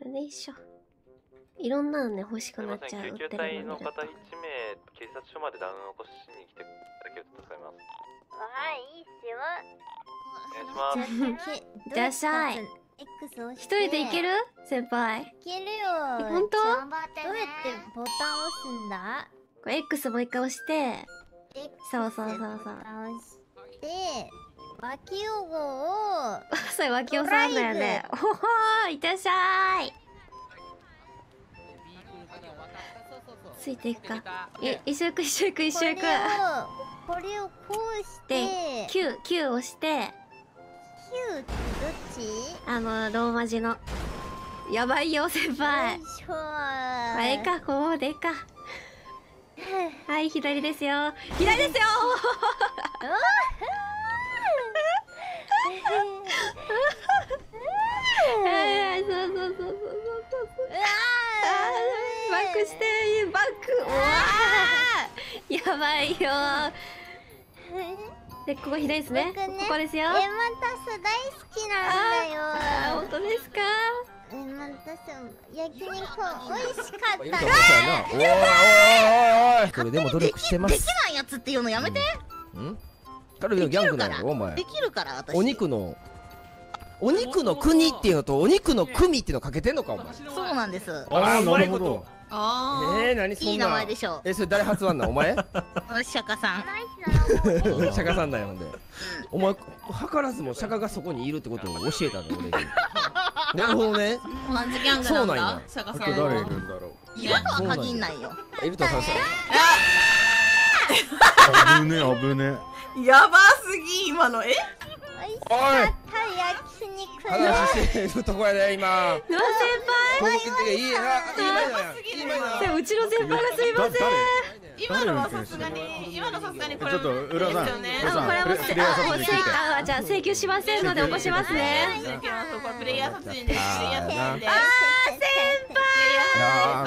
よいしょ。いろんなのね、欲しくなっちゃう。救急隊の方1名、警察署までダウンを起こしに来ていただけると助かります。わあ、いいっすよ。お願いします。いらっしゃい。一人でいける？先輩。いけるよ。本当？どうやってボタンを押すんだ？これ X もう一回押して。そうそうそうそう。で、脇用語を。それ脇用さんだよね。おお、いらっしゃい。ついていくか。一緒行く、一緒行く、一緒行く。これをこうして。9押して。9ってどっち？ローマ字の。やばいよ、先輩。あれか、こうでか。はい、左ですよ。左ですよ。バックしてバック。やばいよ。で、ここ左ですね。ここですよ。エマタス大好きなんだよ。本当ですか？エマタス焼き肉美味しかった。やばい。これでも努力してます。できないやつっていうのやめて。うん？カルビのギャングなのお前。できるから私。お肉の国っていうのとお肉の組っていうのかけてんのかお前。そうなんです。ああ、なるほど。ああ、何そんな。いい名前でしょ。それ誰発案なのお前？釈迦さん。釈迦さんだよほんで。お前図らずも釈迦がそこにいるってことを教えたの俺に。なるほどね。同じギャングなんだ。釈迦さん。誰いるんだろう。いるとは限んないよ。いるとは限んない。あぶね。やばすぎ今の。おい。話してるとこやで今。先輩。いいな。うちの先輩がすみません。今のはさすがにこれ。ちょっと裏さん。これもじゃあ請求しませんので起こしますね。プレイヤー殺人で。ああ先輩。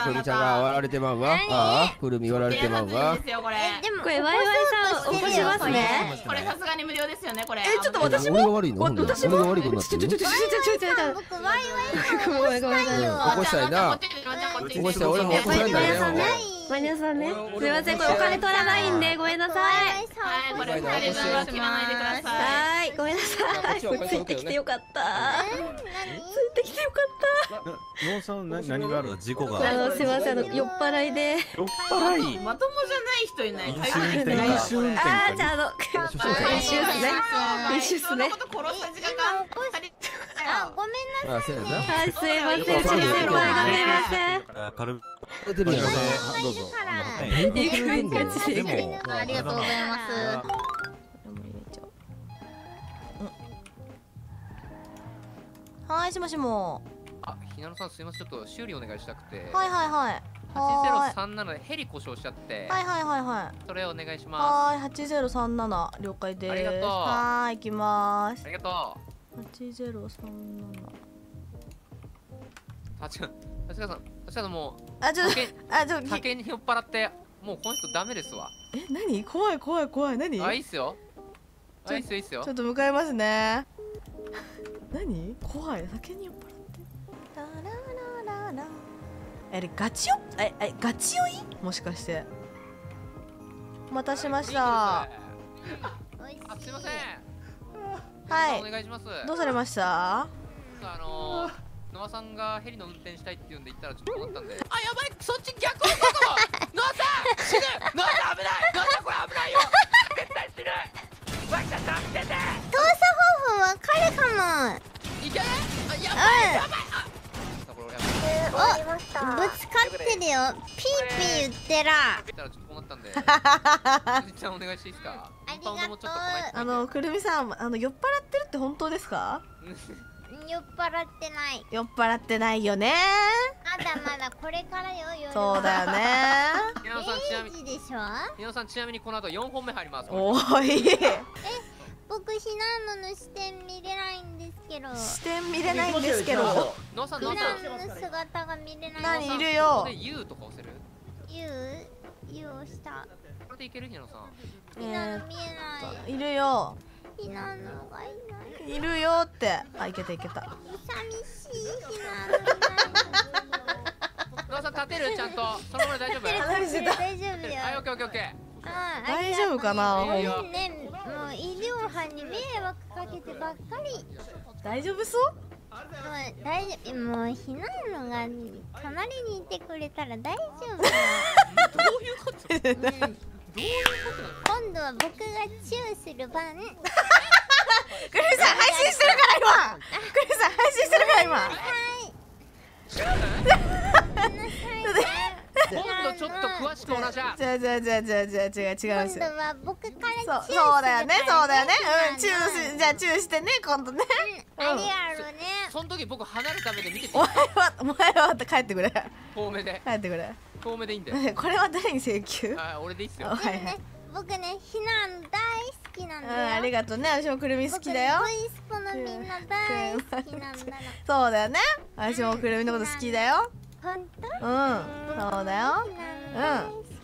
くるみちゃんが割られてまうわ。くるみ割られてまうわ。これワイワイさん起こしますね。これさすがに無料ですよねこれ。ちょっと私も。私も。ちょ僕ワイワイさん起こしたいな。起こしたい俺も起こしたいんだよ。マニアさんね。すいませんこれお金取らないんでごめんなさい。はいこれ2人分は決めないでください。はいごめんなさい。ついてきてよかった。ノーさん何がある事故が。すいません酔っ払いで。酔っ払い。まともじゃない人いない。あじゃ一瞬ですね。あ、ごめんなさいね。はい、すいません。先輩が見えません。軽く出てるよね。どうぞ。ありがとうございます。はい、しもしも。あ、ひなのさん、すいません。ちょっと修理お願いしたくて。はい。8037ヘリ故障しちゃって。はい。それお願いします。はい、8037了解です。ありがとう。はい、行きます。ありがとう。8037。確かにもう。ちょっと酒に酔っ払って、もうこの人ダメですわ。何？怖い何？あ、いいっすよ。いいっすよ。ちょっと向かいますね。何？怖い酒に酔っ払って。あれガチ酔い？もしかして。お待たせしました。すいません。はい、お願いします。どうされました？ノアさんがヘリの運転したいって言うんで行ったらちょっと困ったんで。あ、やばい、そっち逆方向。ノアさん、死ぬ。ノアさん危ない。ノアさんこれ危ないよ。絶対死ぬ。ワイちゃん助けて。動作方法わかるかも。いけ。あ、やばい。お、ぶつかってるよ。ピーピー言ってら。言ったらちょっと困ったんで。じゃあお願いしていいですか？くるみさん酔っ払ってるって本当ですか？酔っ払ってない。酔っ払ってないよね。まだこれからよ。そうだよね。ひなのさんちなみにこの後4本目入ります。おい僕ひなのの視点見れないんですけど。視点見れないんですけど。ひなの姿が見れない。何いるよ。 U とか押せる？ U をした。これでいける？ひなのさんひなの見えない。いるよ。ひなのがいない。いるよって。あ、いけた。寂しいひなのがいない。そのまま大丈夫？離してた。大丈夫よ。はい、オッケーオッケーオッケー。大丈夫かな。ね、もう医療班に迷惑かけてばっかり。大丈夫そう？大丈夫。もう避難のが隣にいてくれたら大丈夫。どういうこと？今度は僕がチューする番。クリさん配信してるから今。クリさん配信してるから今。はい。今度ちょっと詳しくお話し。違う今度は僕からチューする。そうだよね、そうだよね。うん、チューし、じゃあチューしてね、今度ね。ありがとうね。その時僕離れた目で見てて。お前は帰ってくれ。遠目で。帰ってくれ。遠目でいいんだよ。これは誰に請求？あ、俺でいいっすよ。はいはい。僕ね、避難大好きなんだよ。ありがとうね、私もくるみ好きだよ。ボイスコのみんな大好きなんだ。そうだよね、私もくるみのこと好きだよ。本当？うん、そうだよ。うん、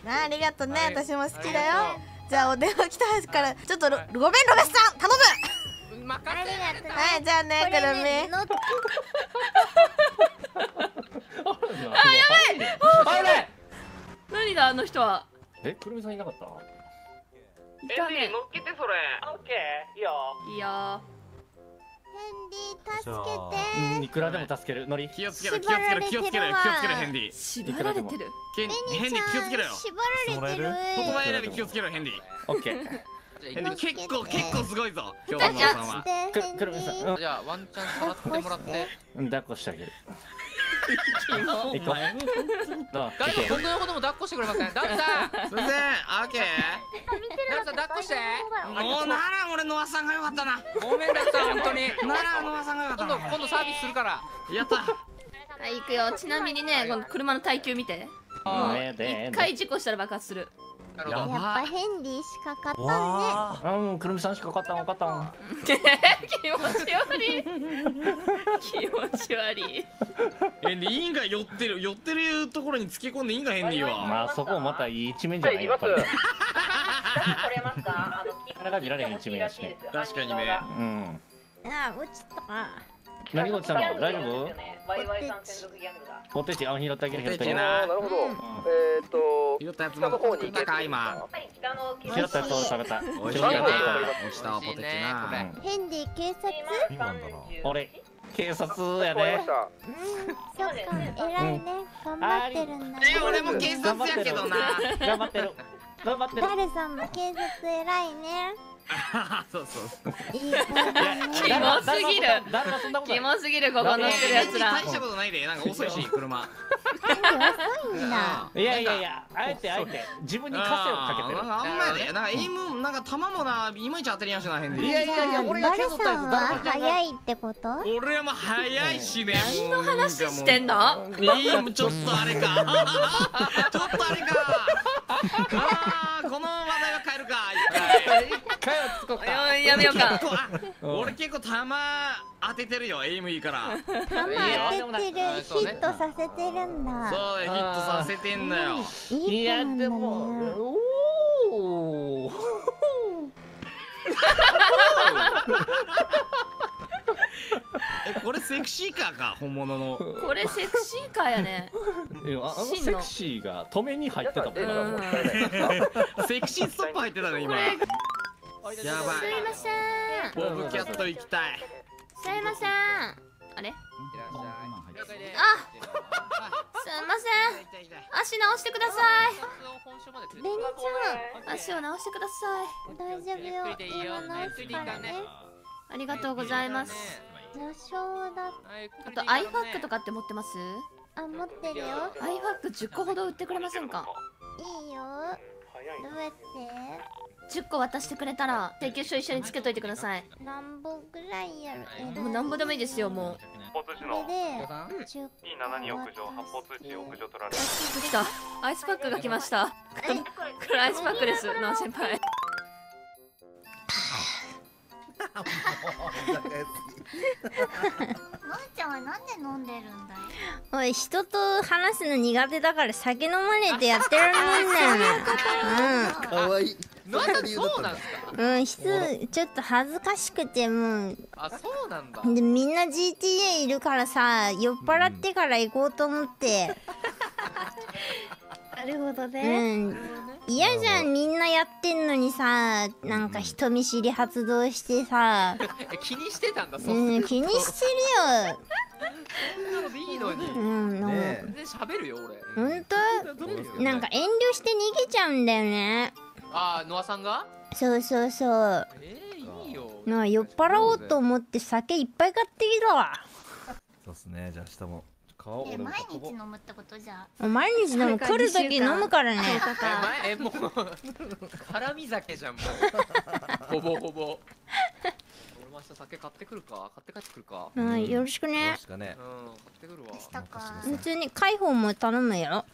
ありがとうね、私も好きだよ。じゃあお電話来たから、ちょっとごめんロベスさん、頼む。ありがとう。はい、じゃあね、くるみ。あ、やばい。何だあの人は。え、くるみさんいなかった？ヘンリー乗っけてそれ。オッケー、いいよ。いいよ。ヘンリー助けて。うん、いくらでも助ける。ノリ気をつけろ気をつけろ気をつけろ気をつけろヘンリー。縛られてる。ヘンリー気をつけろよ。縛られてる。ここまでで気をつけろヘンリー。オッケー。結構すごいぞ。今日のさんは。くるみさん。じゃあワンチャン触ってもらって。うん、抱っこしてあげる。一個。誰もこんなことも抱っこしてくれません。ダルさん、すみません。オッケー。ダルさん抱っこして。おお、なら俺のわさんが良かったな。ごめんダルさん本当に。ならのわさんが良かった。今度サービスするから。やった。はい行くよ。ちなみにね、この車の耐久見て。一回事故したら爆発する。やっぱヘンリーしか勝ったね。うん、くるみさんしか勝ったの分かったん。気持ち悪い。気持ち悪い。ヘンリーインが寄ってるところにつけ込んでいいんかヘンリーは。まあそこをまたいい一面じゃないですか。取れますか？なかなか見られる一面だしね。確かにね。うん。あ、落ちた。何が落ちたの？大丈夫？ポテチ、あ、拾ってあげる、拾ってあげる。なるほど。拾ったやつの方に行けた今。拾ったやつを食べた。おいしいね。おいしいね。ヘンリー警察？俺警察やね。そっか、偉いね。頑張ってるんだ。俺も警察やけどな。頑張ってる。頑張ってる。ダルさんも警察偉いね。そうそう。キモすぎる。キモすぎるここ乗ってるやつら。大したことないで、なんか遅いし車。遅いな。いやあえて自分にカセをかけてる。あんまやで、なんかエイムなんか弾もないまいち当たりやしない変で。いや俺がキャドタイプだから早いってこと？俺はもう早いしね。何の話してんの？ちょっとあれか。ちょっとあれか。この話題は変えるか。やめようか。俺結構弾当ててるよ。エイムいいから。弾当ててる。ヒットさせてるんだ。そうヒットさせてんだよ。いやでも。おお。これセクシーカーか本物の。これセクシーカーやね。あのセクシーが止めに入ってたもんな。セクシーストップ入ってたね今。すいません。ボブキャット行きたい。すいません。あれ？あ、すいません。足直してください。ベニちゃん、足を直してください。大丈夫よ。今直すからね。ありがとうございます。序章だ。あとアイファックとかって持ってます？あ、持ってるよ。アイファック10個ほど売ってくれませんか？いいよ。どうやって？10個渡してくれたら請求書一緒につけといてください。何本ぐらいやる？もう何本でもいいですよ。もうこれで272屋上発泡通知屋上取られ来た。アイスパックが来ました。これアイスパックですな先輩。もーちゃんはなんで飲んでるんだよ。おい、人と話すの苦手だから酒飲まねえってやってるもんだよ。かわいい。なんでそうなんですか。うん、ちょっと恥ずかしくてもう。あ、そうなんだ。で、みんな GTA いるからさ、酔っ払ってから行こうと思って。なるほどね。嫌じゃん、みんなやってんのにさ、なんか人見知り発動してさ。気にしてたんだ、そう。うん、気にしてるよ。そんなのでいいのに。うん、なんか。全然喋るよ、俺。本当？なんか遠慮して逃げちゃうんだよね。ああ、ノアさんが？そうそうそう。いいよ。なあ、酔っ払おうと思って酒いっぱい買ってきたわ。そうっすね、じゃあ明日も。毎日飲むってことじゃ。毎日飲む、来る時飲むからね。もう絡み酒じゃんもう。ほぼほぼ。俺も明日酒買ってくるか、買って帰ってくるか。うん、よろしくね。よろしくね。うん、買ってくるわ。明日か。普通に解放も頼むよ。